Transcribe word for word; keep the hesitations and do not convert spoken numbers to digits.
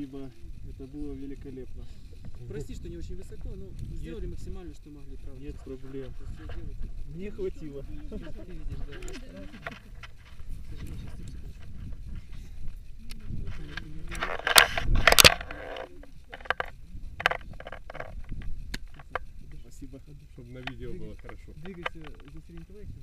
Спасибо, это было великолепно. Прости, что не очень высоко, но сделали Нет. максимально, что могли, правда. Нет проблем. Мне хватило. Спасибо, чтобы на видео было хорошо. Двигайся за средним проектом.